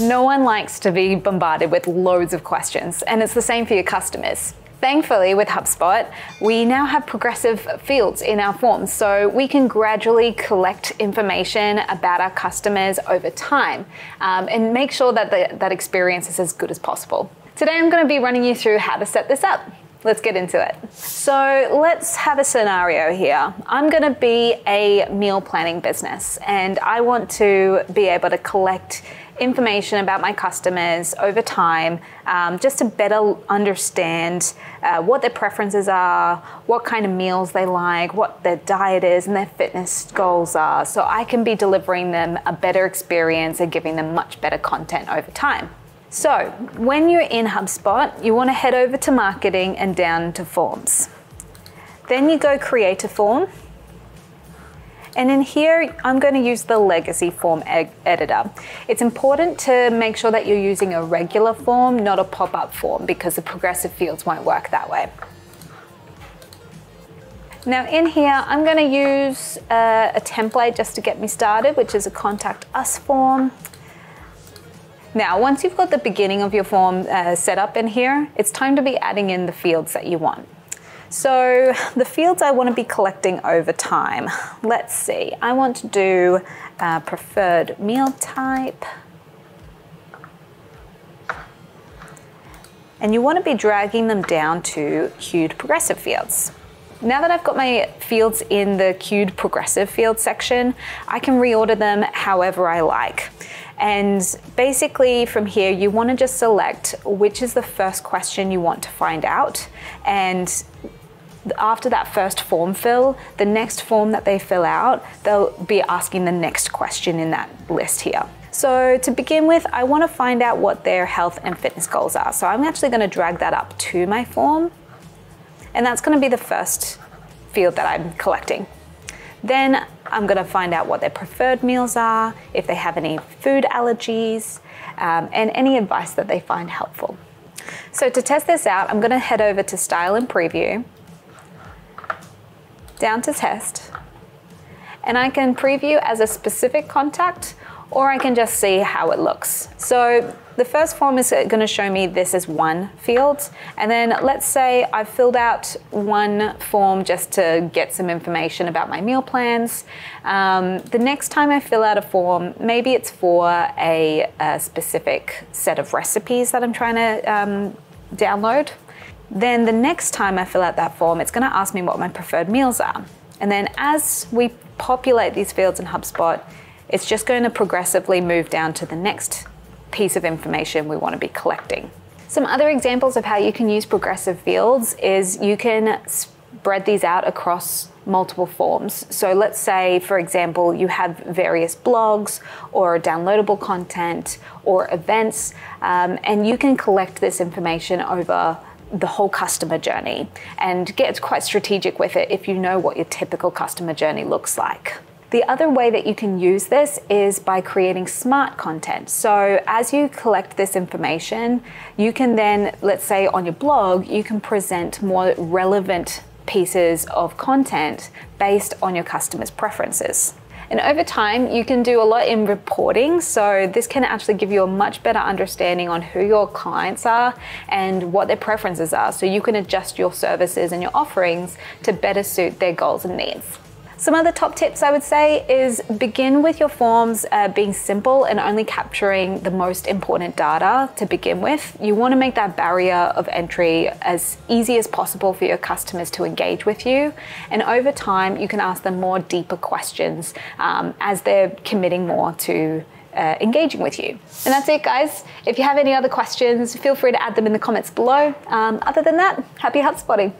No one likes to be bombarded with loads of questions, and it's the same for your customers. Thankfully, with HubSpot, we now have progressive fields in our forms, so we can gradually collect information about our customers over time and make sure that that experience is as good as possible. Today, I'm going to be running you through how to set this up. Let's get into it. So let's have a scenario here. I'm going to be a meal planning business, and I want to be able to collect information about my customers over time, just to better understand what their preferences are, what kind of meals they like, what their diet is, and their fitness goals are, so I can be delivering them a better experience and giving them much better content over time. So when you're in HubSpot, you want to head over to Marketing and down to Forms. Then you go Create a Form. And in here, I'm going to use the legacy form editor. It's important to make sure that you're using a regular form, not a pop-up form, because the progressive fields won't work that way. Now in here, I'm going to use a template just to get me started, which is a Contact Us form. Now, once you've got the beginning of your form set up in here, it's time to be adding in the fields that you want. So the fields I want to be collecting over time. Let's see, I want to do preferred meal type. And you want to be dragging them down to queued progressive fields. Now that I've got my fields in the queued progressive field section, I can reorder them however I like. And basically from here, you want to just select which is the first question you want to find out. And after that first form fill, the next form that they fill out, they'll be asking the next question in that list here. So to begin with, I want to find out what their health and fitness goals are. So I'm actually going to drag that up to my form. And that's going to be the first field that I'm collecting. Then I'm going to find out what their preferred meals are, if they have any food allergies, and any advice that they find helpful. So to test this out, I'm going to head over to Style and Preview, down to Test, and I can preview as a specific contact, or I can just see how it looks. So the first form is going to show me this is one field. And then let's say I've filled out one form just to get some information about my meal plans. The next time I fill out a form, maybe it's for a specific set of recipes that I'm trying to download. Then the next time I fill out that form, it's going to ask me what my preferred meals are. And then as we populate these fields in HubSpot, it's just going to progressively move down to the next piece of information we want to be collecting. Some other examples of how you can use progressive fields is you can spread these out across multiple forms. So let's say, for example, you have various blogs or downloadable content or events, and you can collect this information over the whole customer journey and get quite strategic with it if you know what your typical customer journey looks like. The other way that you can use this is by creating smart content. So as you collect this information, you can then, let's say on your blog, you can present more relevant pieces of content based on your customers' preferences. And over time, you can do a lot in reporting. So this can actually give you a much better understanding on who your clients are and what their preferences are. So you can adjust your services and your offerings to better suit their goals and needs. Some other top tips I would say is begin with your forms being simple and only capturing the most important data to begin with. You want to make that barrier of entry as easy as possible for your customers to engage with you. And over time, you can ask them more deeper questions as they're committing more to engaging with you. And that's it, guys. If you have any other questions, feel free to add them in the comments below. Other than that, happy HubSpotting.